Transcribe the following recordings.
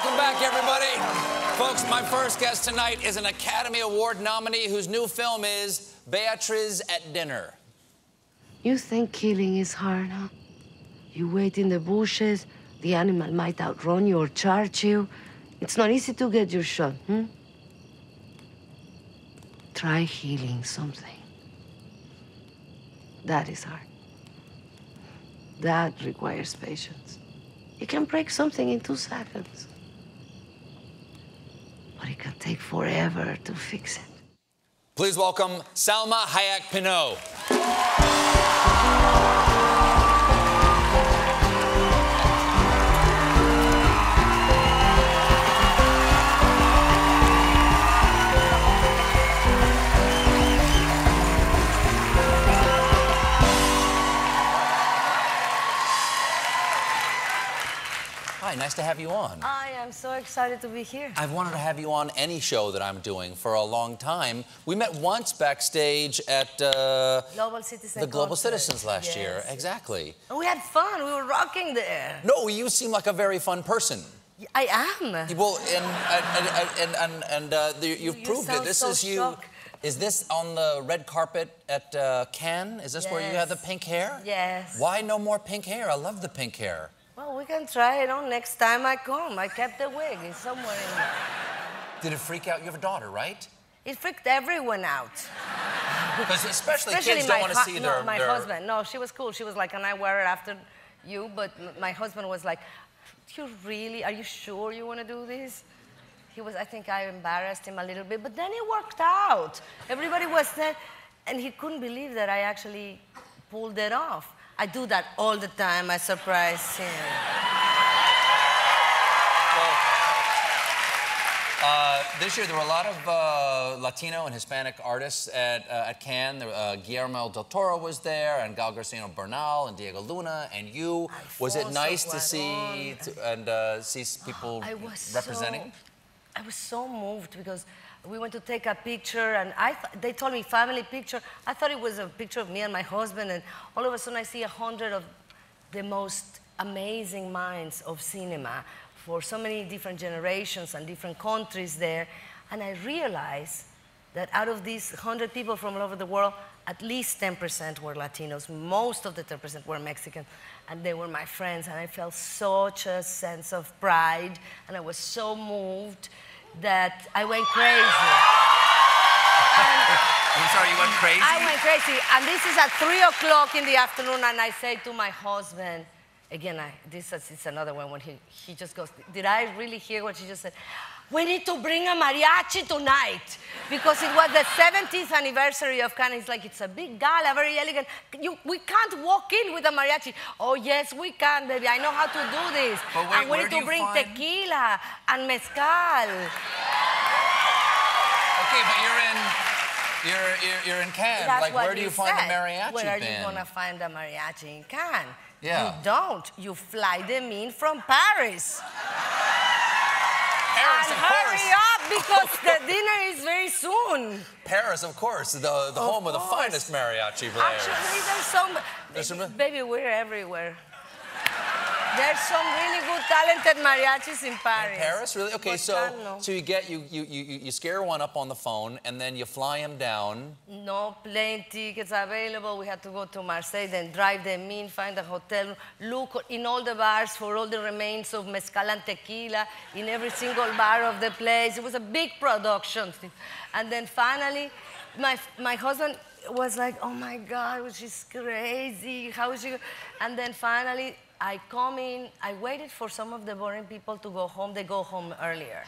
Welcome back, everybody. Folks, my first guest tonight is an Academy Award nominee whose new film is Beatriz at Dinner. You think killing is hard, huh? You wait in the bushes, the animal might outrun you or charge you. It's not easy to get your shot, hmm? Try healing something. That is hard. That requires patience. You can break something in 2 seconds. But it can take forever to fix it. Please welcome Salma Hayek Pinault. Hi, nice to have you on. I am so excited to be here. I've wanted to have you on any show that I'm doing for a long time. We met once backstage at the Global Citizens last year. Exactly. And we had fun. We were rocking there. No, you seem like a very fun person. I am. Well, you've proved it. This is you. Is this on the red carpet at Cannes? Is this where you have the pink hair? Yes. Why no more pink hair? I love the pink hair. Well, we can try it on next time I come. I kept the wig. It's somewhere in there. Did it freak out? You have a daughter, right? It freaked everyone out. Because especially kids don't want to see their... my husband. No, she was cool. She was like, can I wear it after you? But my husband was like, are you sure you want to do this? He was, I think I embarrassed him a little bit, but then it worked out. Everybody was there, and he couldn't believe that I actually pulled it off. I do that all the time. I surprise him. Well, this year there were a lot of Latino and Hispanic artists at Cannes. Guillermo del Toro was there, and Gael Garcia Bernal, and Diego Luna, and you. Was it nice to see see people representing? I was so moved because we went to take a picture, and they told me family picture. I thought it was a picture of me and my husband, and all of a sudden I see 100 of the most amazing minds of cinema for so many different generations and different countries there. And I realized that out of these 100 people from all over the world, at least 10% were Latinos, most of the 10% were Mexican, and they were my friends, and I felt such a sense of pride, and I was so moved that I went crazy. I'm sorry, you went crazy? I went crazy, and this is at 3 o'clock in the afternoon, and I say to my husband, again, it's another one when he just goes, did I really hear what she just said? We need to bring a mariachi tonight, because it was the 70th anniversary of Cannes. It's like, it's a big gala, very elegant. We can't walk in with a mariachi. Oh, yes, we can, baby. I know how to do this. But wait, and we need to bring tequila and mezcal. Okay, but you're in Cannes. That's like, where do you find the mariachi? Where are you gonna find a mariachi in Cannes? Yeah. You don't. You fly them in from Paris. Paris, and hurry up, because the dinner is very soon. Paris, of course, the home of the finest mariachi players. Actually, there's some... Baby, we're everywhere. There's some really good, talented mariachis in Paris. In Paris, really? Okay, so you scare one up on the phone, and then you fly him down. No plane tickets available. We had to go to Marseille, then drive them in, find a hotel, look in all the bars for all the remains of mezcal and tequila in every single bar of the place. It was a big production. And then finally, my husband was like, oh my God, she's crazy. How is she? And then finally, I come in, I waited for some of the boring people to go home. They go home earlier.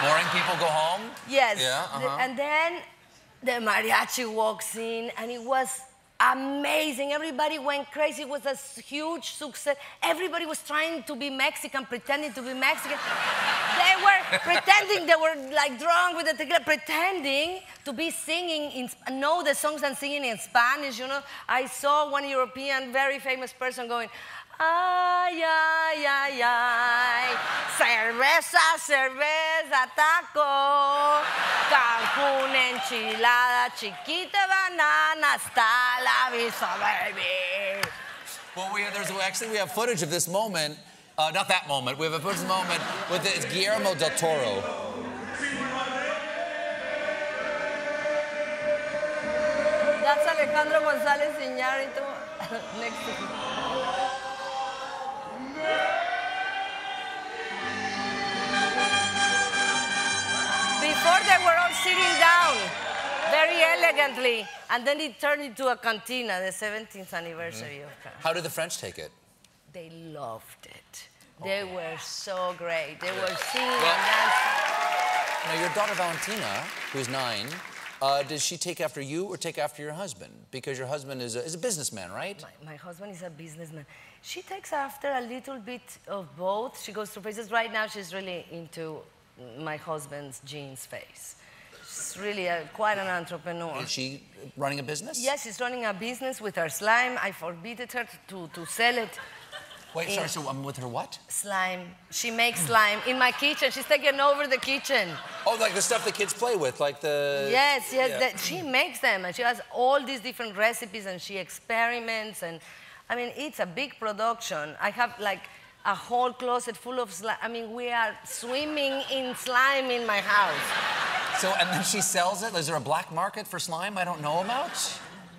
Boring people go home? Yes. Yeah, And then the mariachi walks in, and it was amazing. Everybody went crazy. It was a huge success. Everybody was trying to be Mexican, pretending to be Mexican. They were pretending, they were like drunk with the tequila, pretending to be singing, know the songs and singing in Spanish, you know. I saw one European, very famous person going, ay, ay, ay, ay, cerveza, cerveza, taco, Cancún, enchilada, chiquita, banana, hasta la vista, baby. Well, we have, we have footage of this moment Not that moment. We have a personal moment with it's Guillermo del Toro. That's Alejandro González Iñárritu next to him. Before they were all sitting down very elegantly, and then it turned into a cantina, the 17th anniversary of Cannes. How did the French take it? They loved it. They were so great. They were singing and dancing. Now, your daughter Valentina, who's 9, does she take after you or take after your husband? Because your husband is a businessman, right? My husband is a businessman. She takes after a little bit of both. She goes through phases. Right now, she's really into my husband's jeans phase. She's really quite an entrepreneur. Is she running a business? Yes, she's running a business with her slime. I forbid her to sell it. Wait, sorry, so I'm with her what? Slime. She makes slime in my kitchen. She's taking over the kitchen. Oh, like the stuff the kids play with, like the... Yes, yes, yeah. She makes them, and she has all these different recipes, and she experiments, and... I mean, it's a big production. I have, like, a whole closet full of slime. I mean, we are swimming in slime in my house. So, and then she sells it? Is there a black market for slime I don't know about?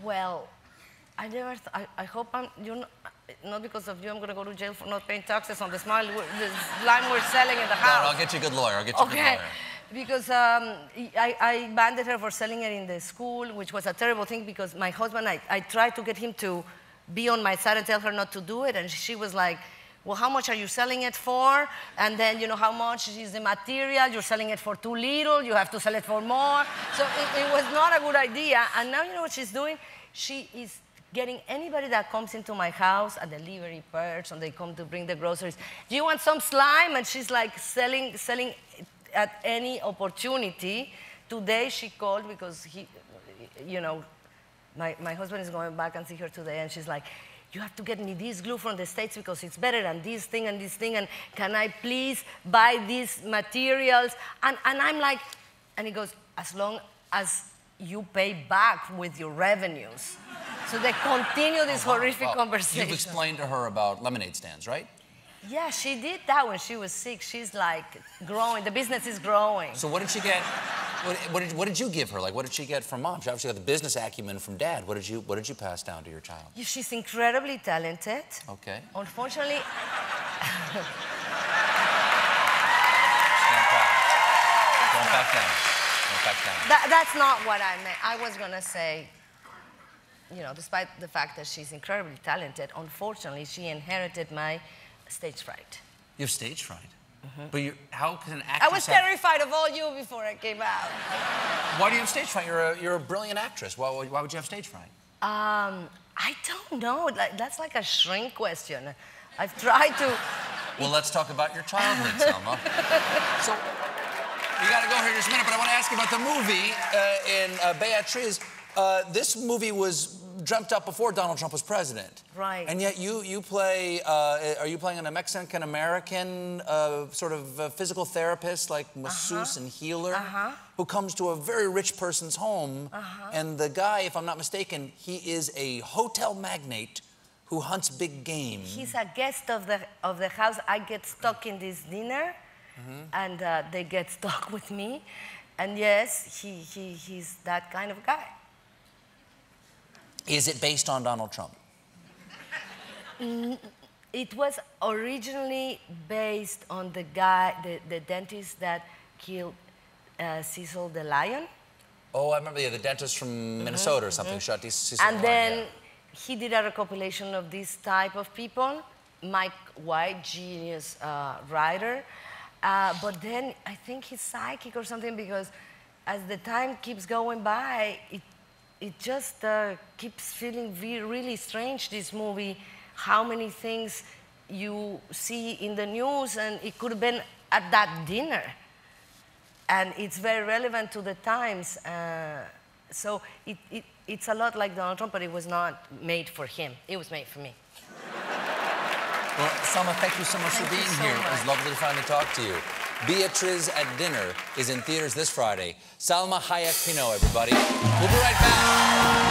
Well, I never... I hope I'm... You're not because of you, I'm going to go to jail for not paying taxes on the slime we're selling in the house. No, I'll get you a good lawyer. I'll get you a good lawyer. Because I banded her for selling it in the school, which was a terrible thing because my husband, I tried to get him to be on my side and tell her not to do it. And she was like, well, how much are you selling it for? And then, you know, how much is the material? You're selling it for too little. You have to sell it for more. So it was not a good idea. And now you know what she's doing? She is... getting anybody that comes into my house, a delivery person, they come to bring the groceries. Do you want some slime? And she's like selling at any opportunity. Today she called because he, you know, my husband is going back and see her today, and she's like, you have to get me this glue from the States because it's better than this thing and this thing, and can I please buy these materials? And I'm like, and he goes, as long as you pay back with your revenues. So they continue this horrific conversation. You've explained to her about lemonade stands, right? Yeah, she did that when she was 6. She's like growing. The business is growing. So what did she get? What did you give her? Like, what did she get from mom? She obviously got the business acumen from dad. What did you pass down to your child? Yeah, she's incredibly talented. Okay. Unfortunately. Don't back down. Don't back down. That's not what I meant. I was gonna say, you know, despite the fact that she's incredibly talented, unfortunately, she inherited my stage fright. You have stage fright? Mm-hmm. But how can an actress... I was terrified of all you before I came out. Why do you have stage fright? You're a brilliant actress. Why would you have stage fright? I don't know. That's like a shrink question. I've tried to... Well, let's talk about your childhood, Selma. So, you got to go here just a minute, but I want to ask you about the movie in Beatriz. This movie was dreamt up before Donald Trump was president. Right. And yet you play, are you playing a Mexican-American sort of physical therapist, like masseuse and healer, who comes to a very rich person's home, and the guy, if I'm not mistaken, he is a hotel magnate who hunts big game. He's a guest of the house. I get stuck in this dinner, and they get stuck with me. And yes, he's that kind of guy. Is it based on Donald Trump? It was originally based on the guy, the dentist that killed Cecil the lion. Oh, I remember, yeah, the dentist from Minnesota or something shot Cecil the lion. And then he did a compilation of this type of people, Mike White, genius writer. But then I think he's psychic or something, because as the time keeps going by, it just keeps feeling really strange, this movie, how many things you see in the news, and it could have been at that dinner. And it's very relevant to the times. So it's a lot like Donald Trump, but it was not made for him. It was made for me. Well, Salma, thank you so much for being here. It was lovely to finally talk to you. Beatriz at Dinner is in theaters this Friday. Salma Hayek Pinault, everybody. We'll be right back.